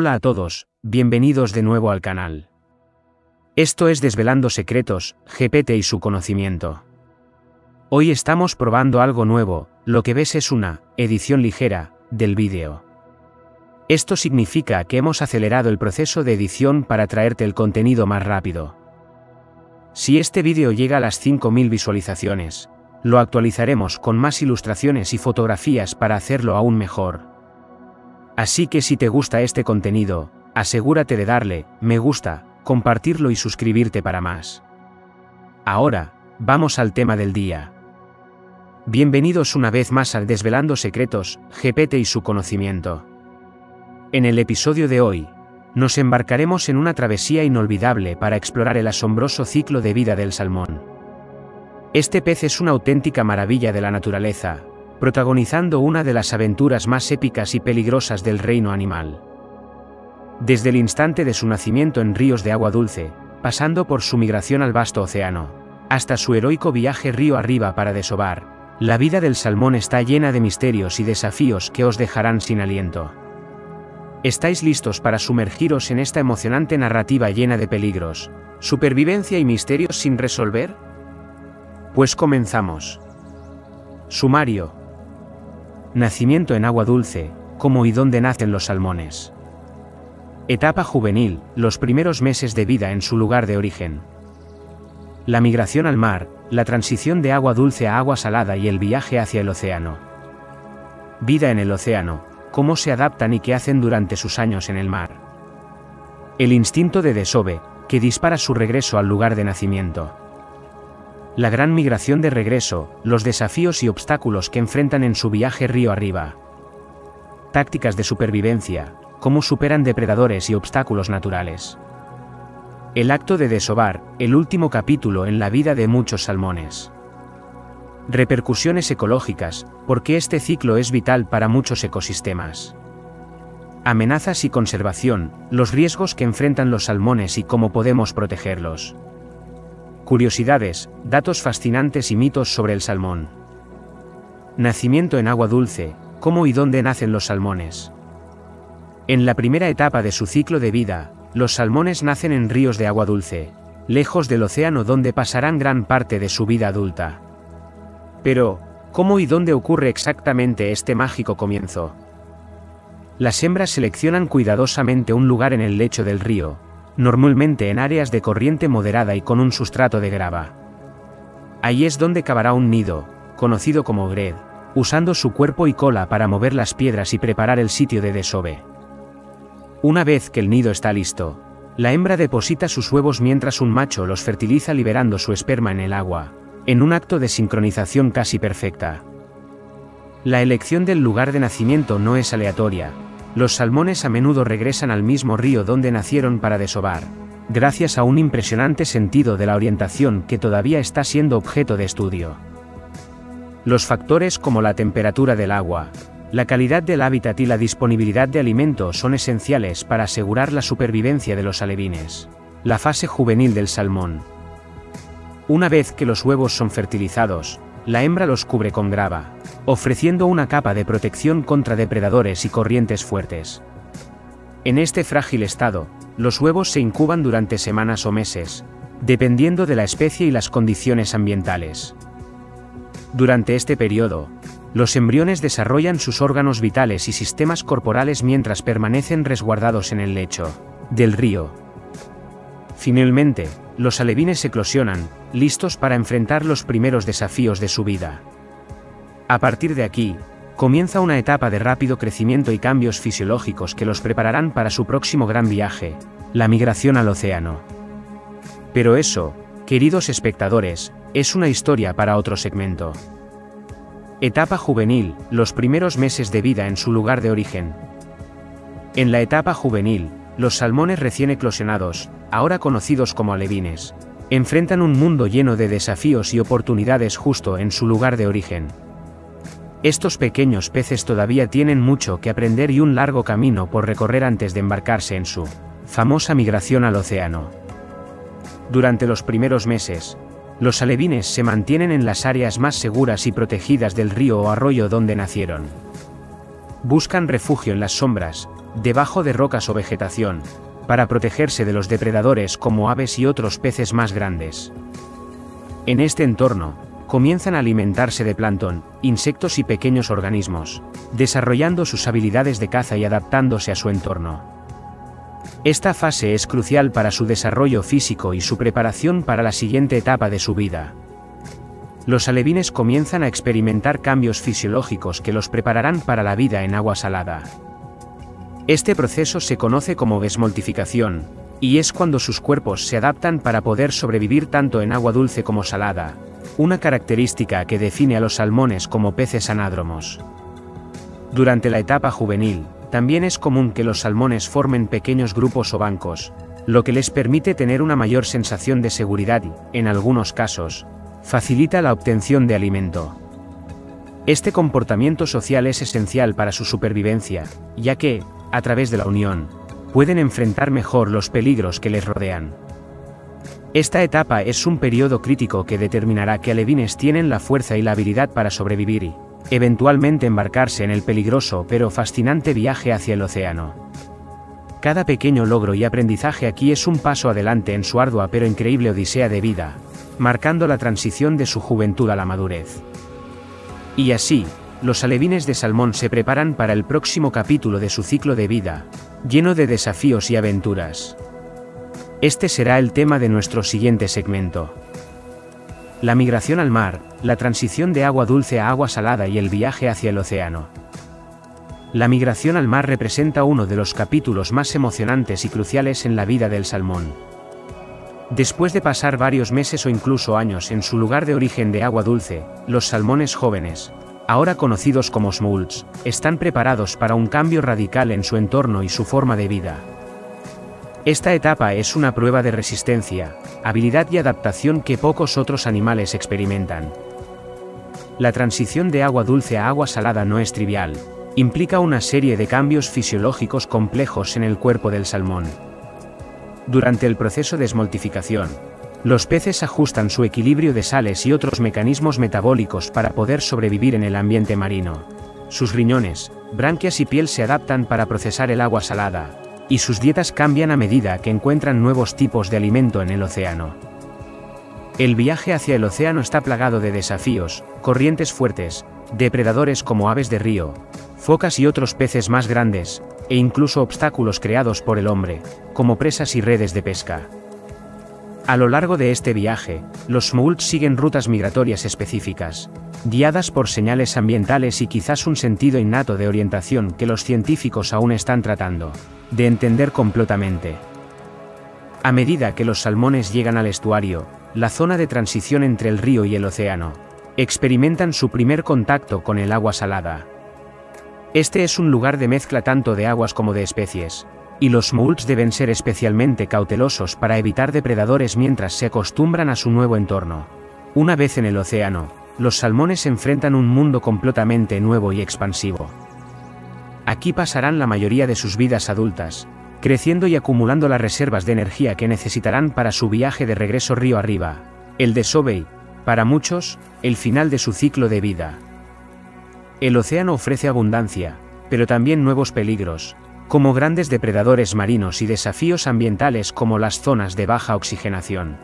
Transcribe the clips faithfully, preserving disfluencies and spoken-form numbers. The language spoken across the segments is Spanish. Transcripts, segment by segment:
Hola a todos, bienvenidos de nuevo al canal. Esto es Desvelando Secretos, G P T y su Conocimiento. Hoy estamos probando algo nuevo, lo que ves es una edición ligera del vídeo. Esto significa que hemos acelerado el proceso de edición para traerte el contenido más rápido. Si este vídeo llega a las cinco mil visualizaciones, lo actualizaremos con más ilustraciones y fotografías para hacerlo aún mejor. Así que si te gusta este contenido, asegúrate de darle me gusta, compartirlo y suscribirte para más. Ahora, vamos al tema del día. Bienvenidos una vez más al Desvelando Secretos, G P T y su Conocimiento. En el episodio de hoy, nos embarcaremos en una travesía inolvidable para explorar el asombroso ciclo de vida del salmón. Este pez es una auténtica maravilla de la naturaleza, protagonizando una de las aventuras más épicas y peligrosas del reino animal. Desde el instante de su nacimiento en ríos de agua dulce, pasando por su migración al vasto océano, hasta su heroico viaje río arriba para desovar, la vida del salmón está llena de misterios y desafíos que os dejarán sin aliento. ¿Estáis listos para sumergiros en esta emocionante narrativa llena de peligros, supervivencia y misterios sin resolver? Pues comenzamos. Sumario. Nacimiento en agua dulce, como y dónde nacen los salmones. Etapa juvenil, los primeros meses de vida en su lugar de origen. La migración al mar, la transición de agua dulce a agua salada y el viaje hacia el océano. Vida en el océano, cómo se adaptan y qué hacen durante sus años en el mar. El instinto de desove, que dispara su regreso al lugar de nacimiento. La gran migración de regreso, los desafíos y obstáculos que enfrentan en su viaje río arriba. Tácticas de supervivencia, cómo superan depredadores y obstáculos naturales. El acto de desovar, el último capítulo en la vida de muchos salmones. Repercusiones ecológicas, porque este ciclo es vital para muchos ecosistemas. Amenazas y conservación, los riesgos que enfrentan los salmones y cómo podemos protegerlos. Curiosidades, datos fascinantes y mitos sobre el salmón. Nacimiento en agua dulce, cómo y dónde nacen los salmones. En la primera etapa de su ciclo de vida, los salmones nacen en ríos de agua dulce, lejos del océano donde pasarán gran parte de su vida adulta. Pero, ¿cómo y dónde ocurre exactamente este mágico comienzo? Las hembras seleccionan cuidadosamente un lugar en el lecho del río, normalmente en áreas de corriente moderada y con un sustrato de grava. Ahí es donde cavará un nido, conocido como gred, usando su cuerpo y cola para mover las piedras y preparar el sitio de desove. Una vez que el nido está listo, la hembra deposita sus huevos mientras un macho los fertiliza liberando su esperma en el agua, en un acto de sincronización casi perfecta. La elección del lugar de nacimiento no es aleatoria. Los salmones a menudo regresan al mismo río donde nacieron para desovar, gracias a un impresionante sentido de la orientación que todavía está siendo objeto de estudio. Los factores como la temperatura del agua, la calidad del hábitat y la disponibilidad de alimento son esenciales para asegurar la supervivencia de los alevines. La fase juvenil del salmón. Una vez que los huevos son fertilizados, la hembra los cubre con grava, ofreciendo una capa de protección contra depredadores y corrientes fuertes. En este frágil estado, los huevos se incuban durante semanas o meses, dependiendo de la especie y las condiciones ambientales. Durante este periodo, los embriones desarrollan sus órganos vitales y sistemas corporales mientras permanecen resguardados en el lecho del río. Finalmente, los alevines eclosionan, listos para enfrentar los primeros desafíos de su vida. A partir de aquí, comienza una etapa de rápido crecimiento y cambios fisiológicos que los prepararán para su próximo gran viaje, la migración al océano. Pero eso, queridos espectadores, es una historia para otro segmento. Etapa juvenil, los primeros meses de vida en su lugar de origen. En la etapa juvenil, los salmones recién eclosionados, ahora conocidos como alevines, enfrentan un mundo lleno de desafíos y oportunidades justo en su lugar de origen. Estos pequeños peces todavía tienen mucho que aprender y un largo camino por recorrer antes de embarcarse en su famosa migración al océano. Durante los primeros meses, los alevines se mantienen en las áreas más seguras y protegidas del río o arroyo donde nacieron. Buscan refugio en las sombras, debajo de rocas o vegetación, para protegerse de los depredadores como aves y otros peces más grandes. En este entorno, comienzan a alimentarse de plancton, insectos y pequeños organismos, desarrollando sus habilidades de caza y adaptándose a su entorno. Esta fase es crucial para su desarrollo físico y su preparación para la siguiente etapa de su vida. Los alevines comienzan a experimentar cambios fisiológicos que los prepararán para la vida en agua salada. Este proceso se conoce como desmoltificación, y es cuando sus cuerpos se adaptan para poder sobrevivir tanto en agua dulce como salada, una característica que define a los salmones como peces anádromos. Durante la etapa juvenil, también es común que los salmones formen pequeños grupos o bancos, lo que les permite tener una mayor sensación de seguridad y, en algunos casos, facilita la obtención de alimento. Este comportamiento social es esencial para su supervivencia, ya que, a través de la unión, pueden enfrentar mejor los peligros que les rodean. Esta etapa es un periodo crítico que determinará qué alevines tienen la fuerza y la habilidad para sobrevivir y, eventualmente, embarcarse en el peligroso pero fascinante viaje hacia el océano. Cada pequeño logro y aprendizaje aquí es un paso adelante en su ardua pero increíble odisea de vida, marcando la transición de su juventud a la madurez. Y así, los alevines de salmón se preparan para el próximo capítulo de su ciclo de vida, lleno de desafíos y aventuras. Este será el tema de nuestro siguiente segmento. La migración al mar, la transición de agua dulce a agua salada y el viaje hacia el océano. La migración al mar representa uno de los capítulos más emocionantes y cruciales en la vida del salmón. Después de pasar varios meses o incluso años en su lugar de origen de agua dulce, los salmones jóvenes, ahora conocidos como smolts, están preparados para un cambio radical en su entorno y su forma de vida. Esta etapa es una prueba de resistencia, habilidad y adaptación que pocos otros animales experimentan. La transición de agua dulce a agua salada no es trivial, implica una serie de cambios fisiológicos complejos en el cuerpo del salmón. Durante el proceso de desmoltificación, los peces ajustan su equilibrio de sales y otros mecanismos metabólicos para poder sobrevivir en el ambiente marino. Sus riñones, branquias y piel se adaptan para procesar el agua salada, y sus dietas cambian a medida que encuentran nuevos tipos de alimento en el océano. El viaje hacia el océano está plagado de desafíos, corrientes fuertes, depredadores como aves de río, focas y otros peces más grandes, e incluso obstáculos creados por el hombre, como presas y redes de pesca. A lo largo de este viaje, los smolts siguen rutas migratorias específicas, guiadas por señales ambientales y quizás un sentido innato de orientación que los científicos aún están tratando de entender completamente. A medida que los salmones llegan al estuario, la zona de transición entre el río y el océano, experimentan su primer contacto con el agua salada. Este es un lugar de mezcla tanto de aguas como de especies, y los smolts deben ser especialmente cautelosos para evitar depredadores mientras se acostumbran a su nuevo entorno. Una vez en el océano, los salmones enfrentan un mundo completamente nuevo y expansivo. Aquí pasarán la mayoría de sus vidas adultas, creciendo y acumulando las reservas de energía que necesitarán para su viaje de regreso río arriba, el desove y, para muchos, el final de su ciclo de vida. El océano ofrece abundancia, pero también nuevos peligros, como grandes depredadores marinos y desafíos ambientales como las zonas de baja oxigenación.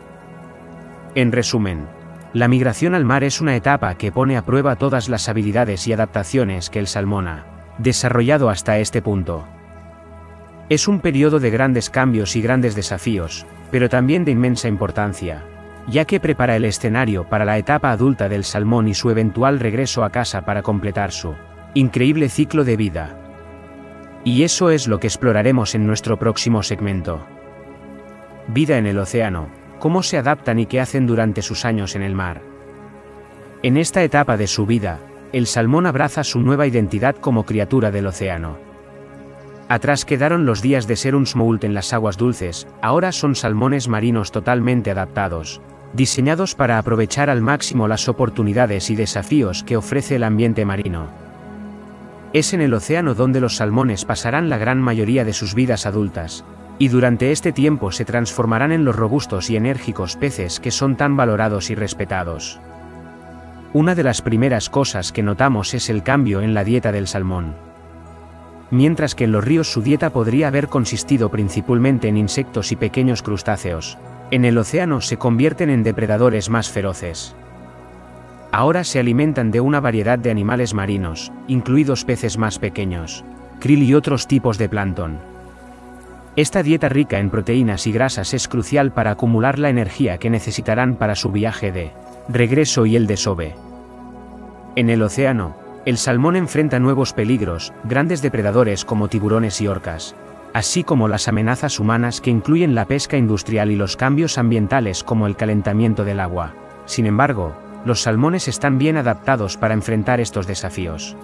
En resumen, la migración al mar es una etapa que pone a prueba todas las habilidades y adaptaciones que el salmón ha desarrollado hasta este punto. Es un periodo de grandes cambios y grandes desafíos, pero también de inmensa importancia, ya que prepara el escenario para la etapa adulta del salmón y su eventual regreso a casa para completar su increíble ciclo de vida. Y eso es lo que exploraremos en nuestro próximo segmento. Vida en el océano, cómo se adaptan y qué hacen durante sus años en el mar. En esta etapa de su vida, el salmón abraza su nueva identidad como criatura del océano. Atrás quedaron los días de ser un smolt en las aguas dulces, ahora son salmones marinos totalmente adaptados, diseñados para aprovechar al máximo las oportunidades y desafíos que ofrece el ambiente marino. Es en el océano donde los salmones pasarán la gran mayoría de sus vidas adultas, y durante este tiempo se transformarán en los robustos y enérgicos peces que son tan valorados y respetados. Una de las primeras cosas que notamos es el cambio en la dieta del salmón. mientras que en los ríos su dieta podría haber consistido principalmente en insectos y pequeños crustáceos. En el océano se convierten en depredadores más feroces. Ahora se alimentan de una variedad de animales marinos, incluidos peces más pequeños, krill y otros tipos de plancton. Esta dieta rica en proteínas y grasas es crucial para acumular la energía que necesitarán para su viaje de regreso y el desove. En el océano, el salmón enfrenta nuevos peligros, grandes depredadores como tiburones y orcas, así como las amenazas humanas que incluyen la pesca industrial y los cambios ambientales como el calentamiento del agua. Sin embargo, los salmones están bien adaptados para enfrentar estos desafíos.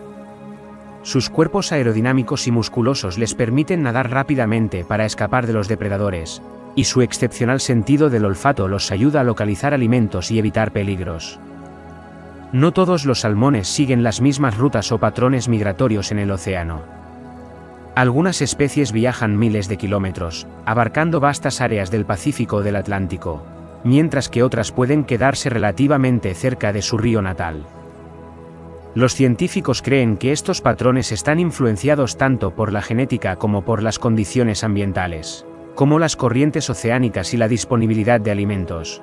Sus cuerpos aerodinámicos y musculosos les permiten nadar rápidamente para escapar de los depredadores, y su excepcional sentido del olfato los ayuda a localizar alimentos y evitar peligros. No todos los salmones siguen las mismas rutas o patrones migratorios en el océano. Algunas especies viajan miles de kilómetros, abarcando vastas áreas del Pacífico o del Atlántico, mientras que otras pueden quedarse relativamente cerca de su río natal. Los científicos creen que estos patrones están influenciados tanto por la genética como por las condiciones ambientales, como las corrientes oceánicas y la disponibilidad de alimentos.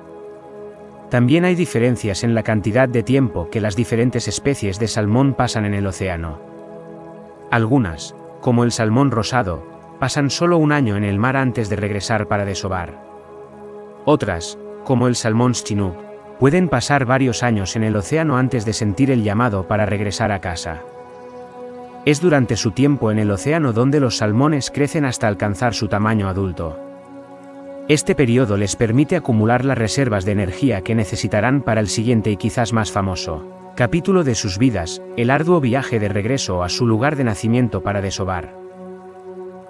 También hay diferencias en la cantidad de tiempo que las diferentes especies de salmón pasan en el océano. Algunas, como el salmón rosado, pasan solo un año en el mar antes de regresar para desovar. Otras, como el salmón chinook, pueden pasar varios años en el océano antes de sentir el llamado para regresar a casa. Es durante su tiempo en el océano donde los salmones crecen hasta alcanzar su tamaño adulto. Este periodo les permite acumular las reservas de energía que necesitarán para el siguiente y quizás más famoso capítulo de sus vidas, el arduo viaje de regreso a su lugar de nacimiento para desovar.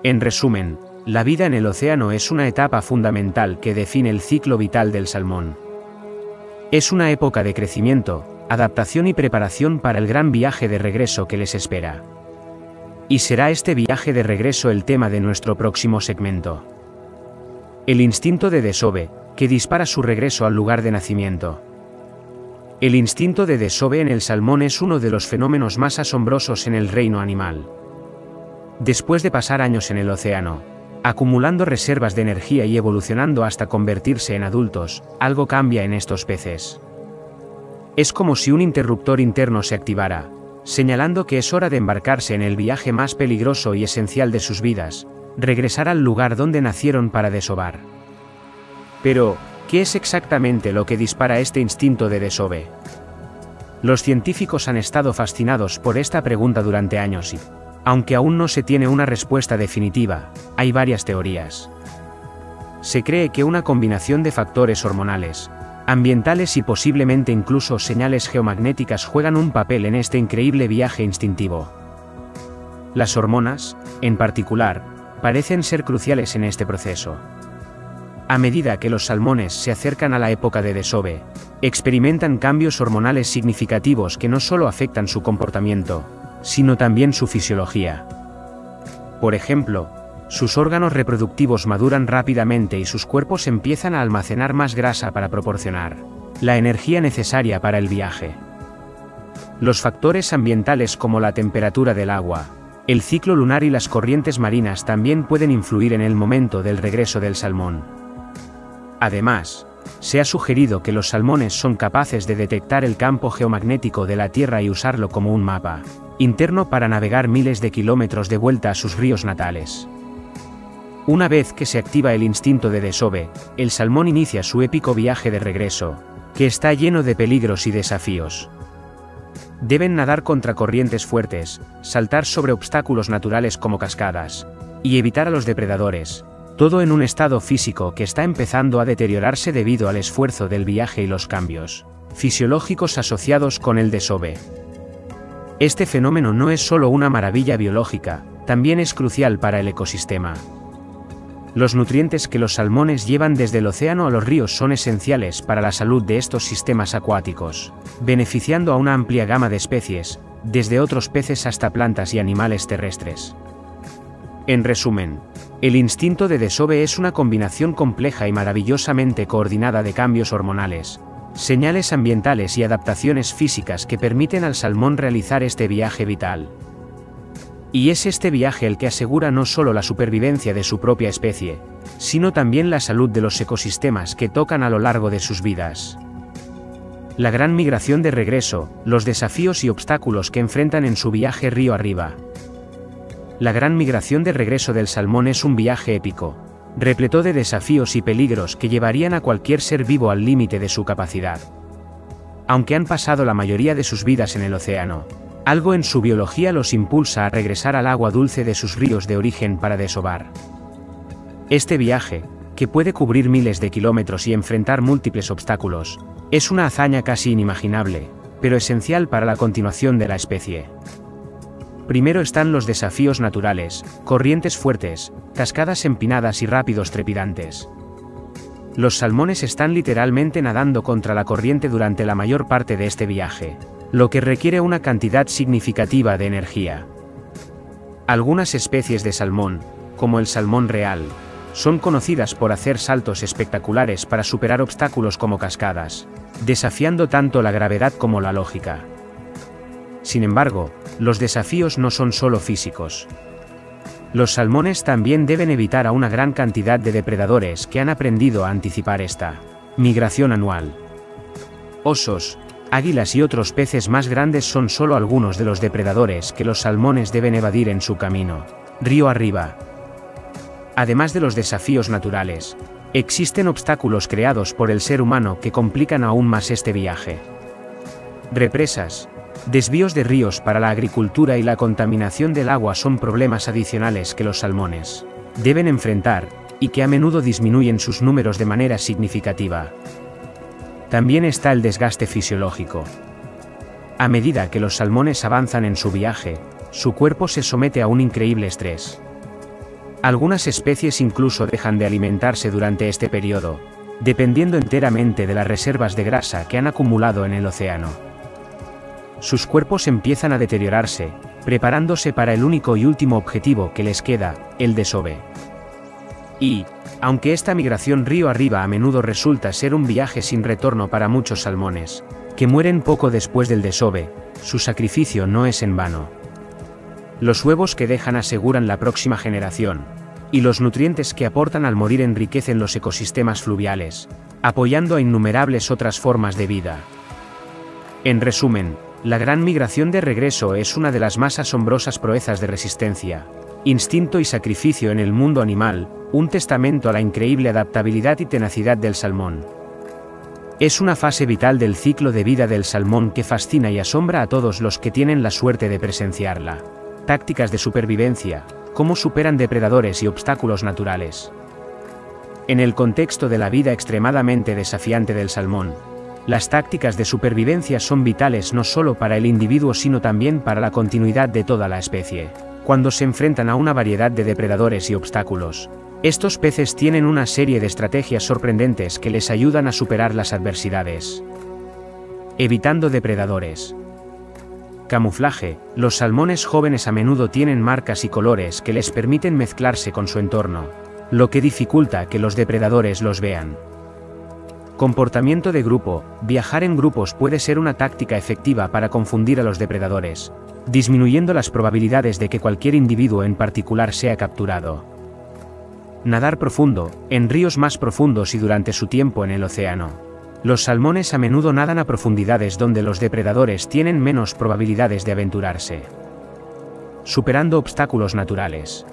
En resumen, la vida en el océano es una etapa fundamental que define el ciclo vital del salmón. Es una época de crecimiento, adaptación y preparación para el gran viaje de regreso que les espera. Y será este viaje de regreso el tema de nuestro próximo segmento. El instinto de desove, que dispara su regreso al lugar de nacimiento. El instinto de desove en el salmón es uno de los fenómenos más asombrosos en el reino animal. Después de pasar años en el océano, acumulando reservas de energía y evolucionando hasta convertirse en adultos, algo cambia en estos peces. Es como si un interruptor interno se activara, señalando que es hora de embarcarse en el viaje más peligroso y esencial de sus vidas, regresar al lugar donde nacieron para desovar. Pero, ¿qué es exactamente lo que dispara este instinto de desove? Los científicos han estado fascinados por esta pregunta durante años y, aunque aún no se tiene una respuesta definitiva, hay varias teorías. Se cree que una combinación de factores hormonales, ambientales y posiblemente incluso señales geomagnéticas juegan un papel en este increíble viaje instintivo. Las hormonas, en particular, parecen ser cruciales en este proceso. A medida que los salmones se acercan a la época de desove, experimentan cambios hormonales significativos que no solo afectan su comportamiento, sino también su fisiología. Por ejemplo, sus órganos reproductivos maduran rápidamente y sus cuerpos empiezan a almacenar más grasa para proporcionar la energía necesaria para el viaje. Los factores ambientales como la temperatura del agua, el ciclo lunar y las corrientes marinas también pueden influir en el momento del regreso del salmón. Además, se ha sugerido que los salmones son capaces de detectar el campo geomagnético de la Tierra y usarlo como un mapa interno para navegar miles de kilómetros de vuelta a sus ríos natales. Una vez que se activa el instinto de desove, el salmón inicia su épico viaje de regreso, que está lleno de peligros y desafíos. Deben nadar contra corrientes fuertes, saltar sobre obstáculos naturales como cascadas, y evitar a los depredadores, todo en un estado físico que está empezando a deteriorarse debido al esfuerzo del viaje y los cambios fisiológicos asociados con el desove. Este fenómeno no es solo una maravilla biológica, también es crucial para el ecosistema. Los nutrientes que los salmones llevan desde el océano a los ríos son esenciales para la salud de estos sistemas acuáticos, beneficiando a una amplia gama de especies, desde otros peces hasta plantas y animales terrestres. En resumen, el instinto de desove es una combinación compleja y maravillosamente coordinada de cambios hormonales, señales ambientales y adaptaciones físicas que permiten al salmón realizar este viaje vital. Y es este viaje el que asegura no solo la supervivencia de su propia especie, sino también la salud de los ecosistemas que tocan a lo largo de sus vidas. La gran migración de regreso, los desafíos y obstáculos que enfrentan en su viaje río arriba. La gran migración de regreso del salmón es un viaje épico, repleto de desafíos y peligros que llevarían a cualquier ser vivo al límite de su capacidad. Aunque han pasado la mayoría de sus vidas en el océano, algo en su biología los impulsa a regresar al agua dulce de sus ríos de origen para desovar. Este viaje, que puede cubrir miles de kilómetros y enfrentar múltiples obstáculos, es una hazaña casi inimaginable, pero esencial para la continuación de la especie. Primero están los desafíos naturales, corrientes fuertes, cascadas empinadas y rápidos trepidantes. Los salmones están literalmente nadando contra la corriente durante la mayor parte de este viaje, lo que requiere una cantidad significativa de energía. Algunas especies de salmón, como el salmón real, son conocidas por hacer saltos espectaculares para superar obstáculos como cascadas, desafiando tanto la gravedad como la lógica. Sin embargo, los desafíos no son solo físicos. Los salmones también deben evitar a una gran cantidad de depredadores que han aprendido a anticipar esta migración anual. Osos, águilas y otros peces más grandes son solo algunos de los depredadores que los salmones deben evadir en su camino río arriba. Además de los desafíos naturales, existen obstáculos creados por el ser humano que complican aún más este viaje. Represas, desvíos de ríos para la agricultura y la contaminación del agua son problemas adicionales que los salmones deben enfrentar, y que a menudo disminuyen sus números de manera significativa. También está el desgaste fisiológico. A medida que los salmones avanzan en su viaje, su cuerpo se somete a un increíble estrés. Algunas especies incluso dejan de alimentarse durante este periodo, dependiendo enteramente de las reservas de grasa que han acumulado en el océano. Sus cuerpos empiezan a deteriorarse, preparándose para el único y último objetivo que les queda, el desove. Y, aunque esta migración río arriba a menudo resulta ser un viaje sin retorno para muchos salmones, que mueren poco después del desove, su sacrificio no es en vano. Los huevos que dejan aseguran la próxima generación, y los nutrientes que aportan al morir enriquecen los ecosistemas fluviales, apoyando a innumerables otras formas de vida. En resumen, la gran migración de regreso es una de las más asombrosas proezas de resistencia, instinto y sacrificio en el mundo animal, un testamento a la increíble adaptabilidad y tenacidad del salmón. Es una fase vital del ciclo de vida del salmón que fascina y asombra a todos los que tienen la suerte de presenciarla. Tácticas de supervivencia, cómo superan depredadores y obstáculos naturales. En el contexto de la vida extremadamente desafiante del salmón, las tácticas de supervivencia son vitales no solo para el individuo sino también para la continuidad de toda la especie. Cuando se enfrentan a una variedad de depredadores y obstáculos, estos peces tienen una serie de estrategias sorprendentes que les ayudan a superar las adversidades. Evitando depredadores. Camuflaje. Los salmones jóvenes a menudo tienen marcas y colores que les permiten mezclarse con su entorno, lo que dificulta que los depredadores los vean. Comportamiento de grupo. Viajar en grupos puede ser una táctica efectiva para confundir a los depredadores, disminuyendo las probabilidades de que cualquier individuo en particular sea capturado. Nadar profundo. En ríos más profundos y durante su tiempo en el océano, los salmones a menudo nadan a profundidades donde los depredadores tienen menos probabilidades de aventurarse. Superando obstáculos naturales.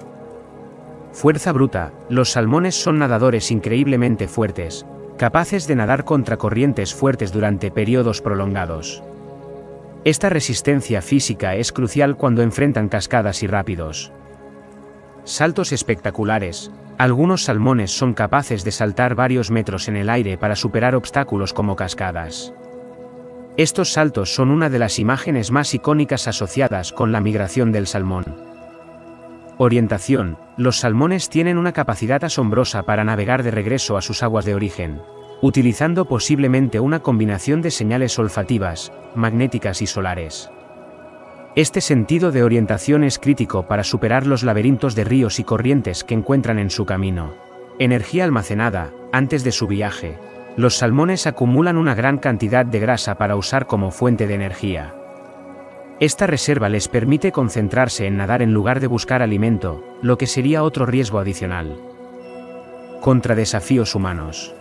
Fuerza bruta. Los salmones son nadadores increíblemente fuertes, capaces de nadar contra corrientes fuertes durante periodos prolongados. Esta resistencia física es crucial cuando enfrentan cascadas y rápidos. Saltos espectaculares. Algunos salmones son capaces de saltar varios metros en el aire para superar obstáculos como cascadas. Estos saltos son una de las imágenes más icónicas asociadas con la migración del salmón. Orientación. Los salmones tienen una capacidad asombrosa para navegar de regreso a sus aguas de origen, utilizando posiblemente una combinación de señales olfativas, magnéticas y solares. Este sentido de orientación es crítico para superar los laberintos de ríos y corrientes que encuentran en su camino. Energía almacenada. Antes de su viaje, los salmones acumulan una gran cantidad de grasa para usar como fuente de energía. Esta reserva les permite concentrarse en nadar en lugar de buscar alimento, lo que sería otro riesgo adicional. Contra desafíos humanos.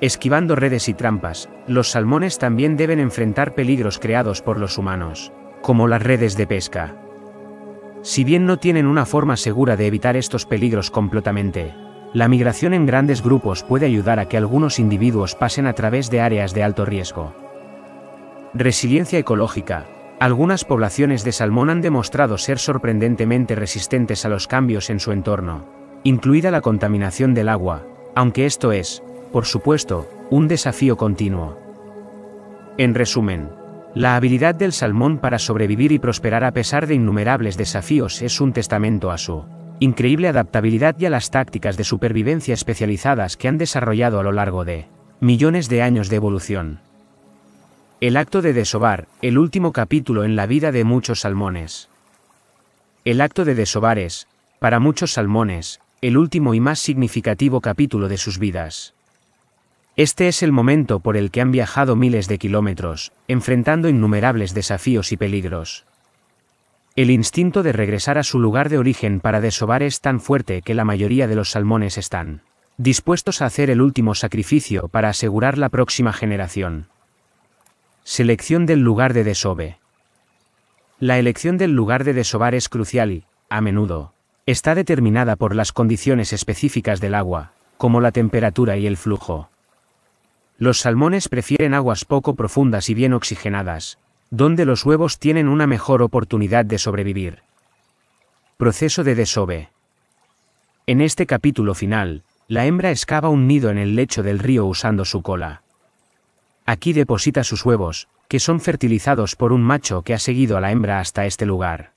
Esquivando redes y trampas, los salmones también deben enfrentar peligros creados por los humanos, como las redes de pesca. Si bien no tienen una forma segura de evitar estos peligros completamente, la migración en grandes grupos puede ayudar a que algunos individuos pasen a través de áreas de alto riesgo. Resiliencia ecológica. Algunas poblaciones de salmón han demostrado ser sorprendentemente resistentes a los cambios en su entorno, incluida la contaminación del agua, aunque esto es, por supuesto, un desafío continuo. En resumen, la habilidad del salmón para sobrevivir y prosperar a pesar de innumerables desafíos es un testamento a su increíble adaptabilidad y a las tácticas de supervivencia especializadas que han desarrollado a lo largo de millones de años de evolución. El acto de desovar, el último capítulo en la vida de muchos salmones. El acto de desovar es, para muchos salmones, el último y más significativo capítulo de sus vidas. Este es el momento por el que han viajado miles de kilómetros, enfrentando innumerables desafíos y peligros. El instinto de regresar a su lugar de origen para desovar es tan fuerte que la mayoría de los salmones están dispuestos a hacer el último sacrificio para asegurar la próxima generación. Selección del lugar de desove. La elección del lugar de desovar es crucial y, a menudo, está determinada por las condiciones específicas del agua, como la temperatura y el flujo. Los salmones prefieren aguas poco profundas y bien oxigenadas, donde los huevos tienen una mejor oportunidad de sobrevivir. Proceso de desove. En este capítulo final, la hembra excava un nido en el lecho del río usando su cola. Aquí deposita sus huevos, que son fertilizados por un macho que ha seguido a la hembra hasta este lugar.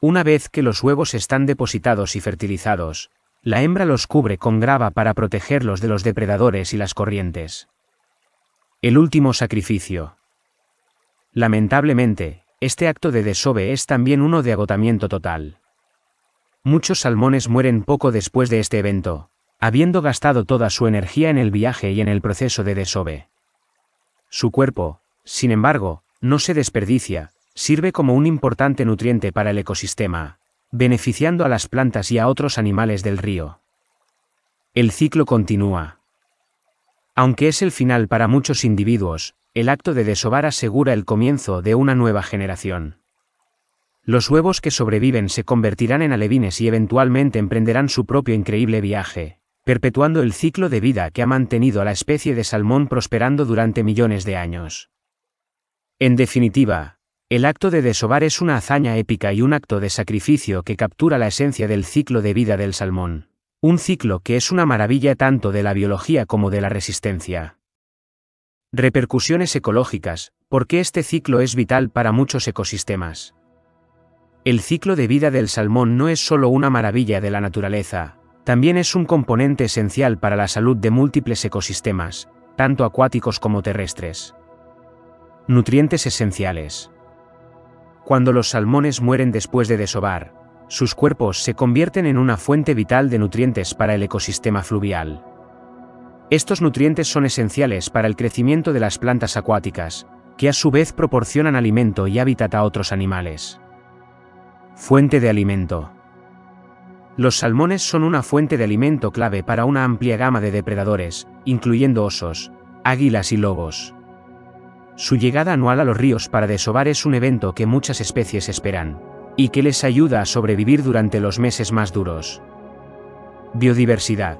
Una vez que los huevos están depositados y fertilizados, la hembra los cubre con grava para protegerlos de los depredadores y las corrientes. El último sacrificio. Lamentablemente, este acto de desove es también uno de agotamiento total. Muchos salmones mueren poco después de este evento, habiendo gastado toda su energía en el viaje y en el proceso de desove. Su cuerpo, sin embargo, no se desperdicia. Sirve como un importante nutriente para el ecosistema, beneficiando a las plantas y a otros animales del río. El ciclo continúa. Aunque es el final para muchos individuos, el acto de desovar asegura el comienzo de una nueva generación. Los huevos que sobreviven se convertirán en alevines y eventualmente emprenderán su propio increíble viaje, perpetuando el ciclo de vida que ha mantenido a la especie de salmón prosperando durante millones de años. En definitiva, el acto de desovar es una hazaña épica y un acto de sacrificio que captura la esencia del ciclo de vida del salmón. Un ciclo que es una maravilla tanto de la biología como de la resistencia. Repercusiones ecológicas, porque este ciclo es vital para muchos ecosistemas. El ciclo de vida del salmón no es solo una maravilla de la naturaleza, también es un componente esencial para la salud de múltiples ecosistemas, tanto acuáticos como terrestres. Nutrientes esenciales. Cuando los salmones mueren después de desovar, sus cuerpos se convierten en una fuente vital de nutrientes para el ecosistema fluvial. Estos nutrientes son esenciales para el crecimiento de las plantas acuáticas, que a su vez proporcionan alimento y hábitat a otros animales. Fuente de alimento. Los salmones son una fuente de alimento clave para una amplia gama de depredadores, incluyendo osos, águilas y lobos. Su llegada anual a los ríos para desovar es un evento que muchas especies esperan, y que les ayuda a sobrevivir durante los meses más duros. Biodiversidad.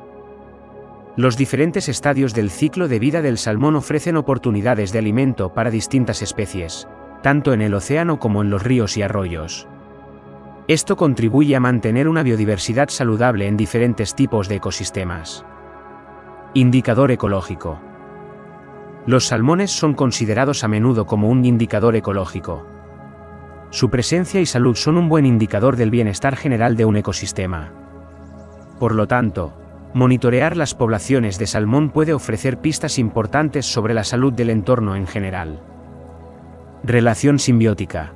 Los diferentes estadios del ciclo de vida del salmón ofrecen oportunidades de alimento para distintas especies, tanto en el océano como en los ríos y arroyos. Esto contribuye a mantener una biodiversidad saludable en diferentes tipos de ecosistemas. Indicador ecológico. Los salmones son considerados a menudo como un indicador ecológico. Su presencia y salud son un buen indicador del bienestar general de un ecosistema. Por lo tanto, monitorear las poblaciones de salmón puede ofrecer pistas importantes sobre la salud del entorno en general. Relación simbiótica.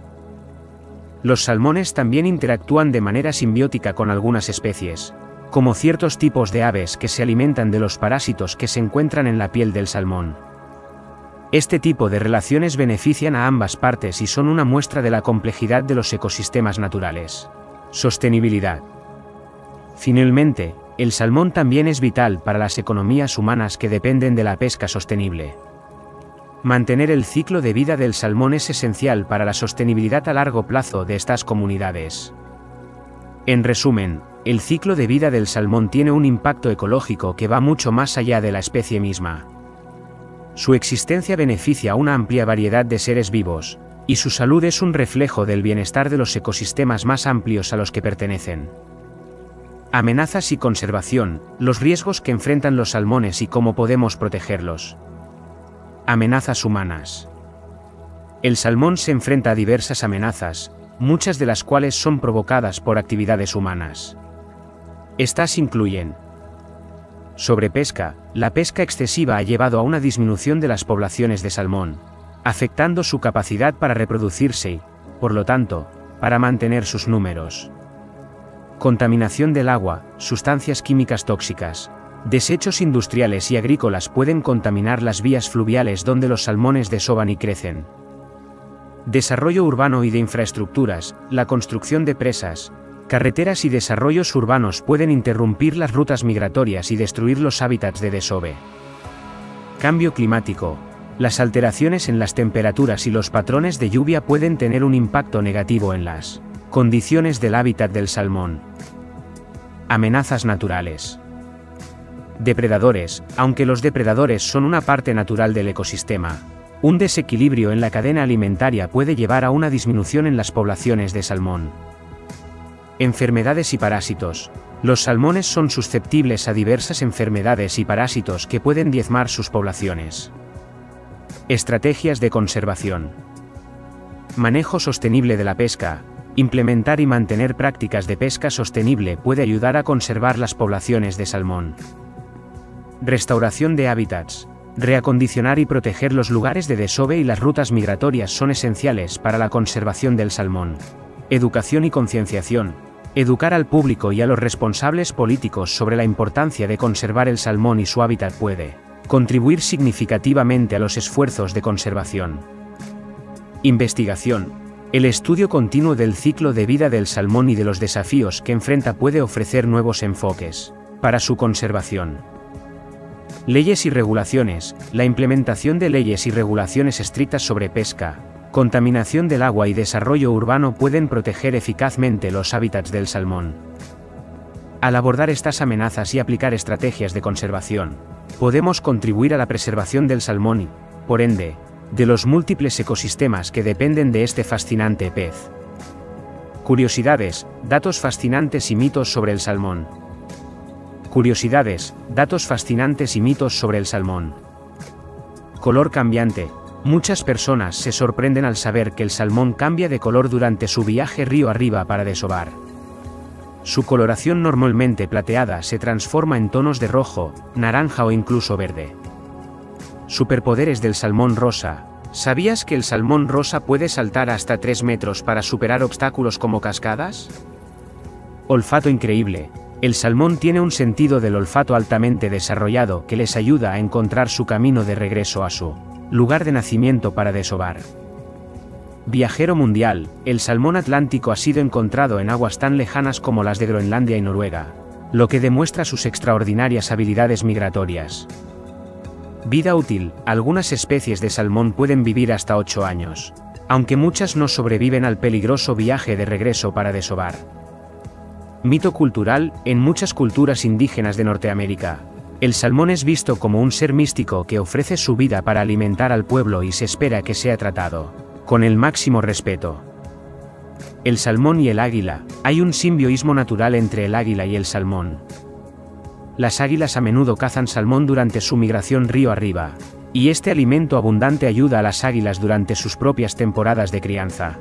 Los salmones también interactúan de manera simbiótica con algunas especies, como ciertos tipos de aves que se alimentan de los parásitos que se encuentran en la piel del salmón. Este tipo de relaciones benefician a ambas partes y son una muestra de la complejidad de los ecosistemas naturales. Sostenibilidad. Finalmente, el salmón también es vital para las economías humanas que dependen de la pesca sostenible. Mantener el ciclo de vida del salmón es esencial para la sostenibilidad a largo plazo de estas comunidades. En resumen, el ciclo de vida del salmón tiene un impacto ecológico que va mucho más allá de la especie misma. Su existencia beneficia a una amplia variedad de seres vivos, y su salud es un reflejo del bienestar de los ecosistemas más amplios a los que pertenecen. Amenazas y conservación, los riesgos que enfrentan los salmones y cómo podemos protegerlos. Amenazas humanas. El salmón se enfrenta a diversas amenazas, muchas de las cuales son provocadas por actividades humanas. Estas incluyen sobrepesca. La pesca excesiva ha llevado a una disminución de las poblaciones de salmón, afectando su capacidad para reproducirse y, por lo tanto, para mantener sus números. Contaminación del agua. Sustancias químicas tóxicas, desechos industriales y agrícolas pueden contaminar las vías fluviales donde los salmones desovan y crecen. Desarrollo urbano y de infraestructuras. La construcción de presas, carreteras y desarrollos urbanos pueden interrumpir las rutas migratorias y destruir los hábitats de desove. Cambio climático. Las alteraciones en las temperaturas y los patrones de lluvia pueden tener un impacto negativo en las condiciones del hábitat del salmón. Amenazas naturales. Depredadores. Aunque los depredadores son una parte natural del ecosistema, un desequilibrio en la cadena alimentaria puede llevar a una disminución en las poblaciones de salmón. Enfermedades y parásitos. Los salmones son susceptibles a diversas enfermedades y parásitos que pueden diezmar sus poblaciones. Estrategias de conservación. Manejo sostenible de la pesca. Implementar y mantener prácticas de pesca sostenible puede ayudar a conservar las poblaciones de salmón. Restauración de hábitats. Reacondicionar y proteger los lugares de desove y las rutas migratorias son esenciales para la conservación del salmón. Educación y concienciación. Educar al público y a los responsables políticos sobre la importancia de conservar el salmón y su hábitat puede contribuir significativamente a los esfuerzos de conservación. Investigación. El estudio continuo del ciclo de vida del salmón y de los desafíos que enfrenta puede ofrecer nuevos enfoques para su conservación. Leyes y regulaciones. La implementación de leyes y regulaciones estrictas sobre pesca, contaminación del agua y desarrollo urbano pueden proteger eficazmente los hábitats del salmón. Al abordar estas amenazas y aplicar estrategias de conservación, podemos contribuir a la preservación del salmón y, por ende, de los múltiples ecosistemas que dependen de este fascinante pez. Curiosidades, datos fascinantes y mitos sobre el salmón. Curiosidades, datos fascinantes y mitos sobre el salmón. Color cambiante. Muchas personas se sorprenden al saber que el salmón cambia de color durante su viaje río arriba para desovar. Su coloración normalmente plateada se transforma en tonos de rojo, naranja o incluso verde. Superpoderes del salmón rosa. ¿Sabías que el salmón rosa puede saltar hasta tres metros para superar obstáculos como cascadas? Olfato increíble. El salmón tiene un sentido del olfato altamente desarrollado que les ayuda a encontrar su camino de regreso a su lugar de nacimiento para desovar. Viajero mundial. El salmón atlántico ha sido encontrado en aguas tan lejanas como las de Groenlandia y Noruega, lo que demuestra sus extraordinarias habilidades migratorias. Vida útil. Algunas especies de salmón pueden vivir hasta ocho años, aunque muchas no sobreviven al peligroso viaje de regreso para desovar. Mito cultural. En muchas culturas indígenas de Norteamérica, el salmón es visto como un ser místico que ofrece su vida para alimentar al pueblo y se espera que sea tratado con el máximo respeto. El salmón y el águila. Hay un simbioísmo natural entre el águila y el salmón. Las águilas a menudo cazan salmón durante su migración río arriba, y este alimento abundante ayuda a las águilas durante sus propias temporadas de crianza.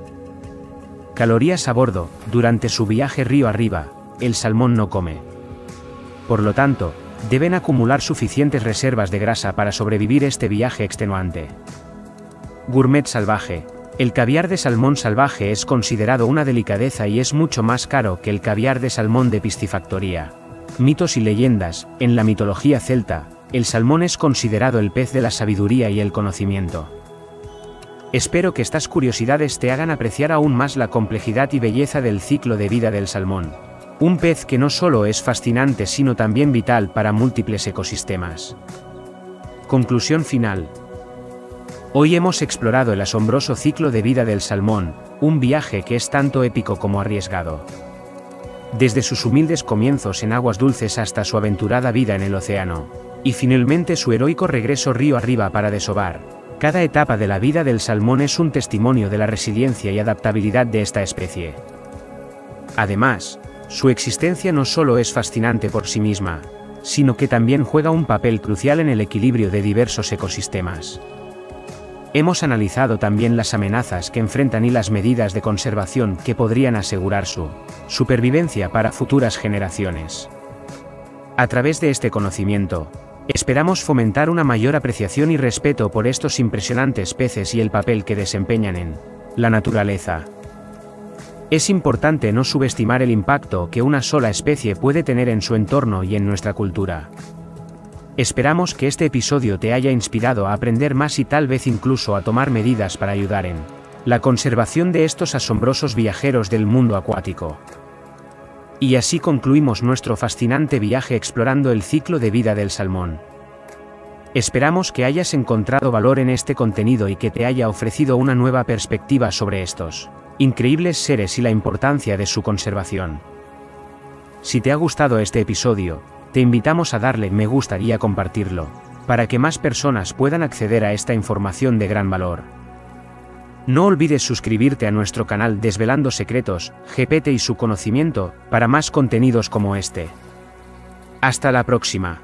Calorías a bordo. Durante su viaje río arriba, el salmón no come. Por lo tanto, deben acumular suficientes reservas de grasa para sobrevivir este viaje extenuante. Gourmet salvaje. El caviar de salmón salvaje es considerado una delicadeza y es mucho más caro que el caviar de salmón de piscifactoría. Mitos y leyendas. En la mitología celta, el salmón es considerado el pez de la sabiduría y el conocimiento. Espero que estas curiosidades te hagan apreciar aún más la complejidad y belleza del ciclo de vida del salmón, un pez que no solo es fascinante sino también vital para múltiples ecosistemas. Conclusión final. Hoy hemos explorado el asombroso ciclo de vida del salmón, un viaje que es tanto épico como arriesgado. Desde sus humildes comienzos en aguas dulces hasta su aventurada vida en el océano, y finalmente su heroico regreso río arriba para desovar, cada etapa de la vida del salmón es un testimonio de la resiliencia y adaptabilidad de esta especie. Además, su existencia no solo es fascinante por sí misma, sino que también juega un papel crucial en el equilibrio de diversos ecosistemas. Hemos analizado también las amenazas que enfrentan y las medidas de conservación que podrían asegurar su supervivencia para futuras generaciones. A través de este conocimiento, esperamos fomentar una mayor apreciación y respeto por estos impresionantes peces y el papel que desempeñan en la naturaleza. Es importante no subestimar el impacto que una sola especie puede tener en su entorno y en nuestra cultura. Esperamos que este episodio te haya inspirado a aprender más y tal vez incluso a tomar medidas para ayudar en la conservación de estos asombrosos viajeros del mundo acuático. Y así concluimos nuestro fascinante viaje explorando el ciclo de vida del salmón. Esperamos que hayas encontrado valor en este contenido y que te haya ofrecido una nueva perspectiva sobre estos increíbles seres y la importancia de su conservación. Si te ha gustado este episodio, te invitamos a darle me gusta y a compartirlo, para que más personas puedan acceder a esta información de gran valor. No olvides suscribirte a nuestro canal Desvelando Secretos, G P T y su Conocimiento, para más contenidos como este. Hasta la próxima.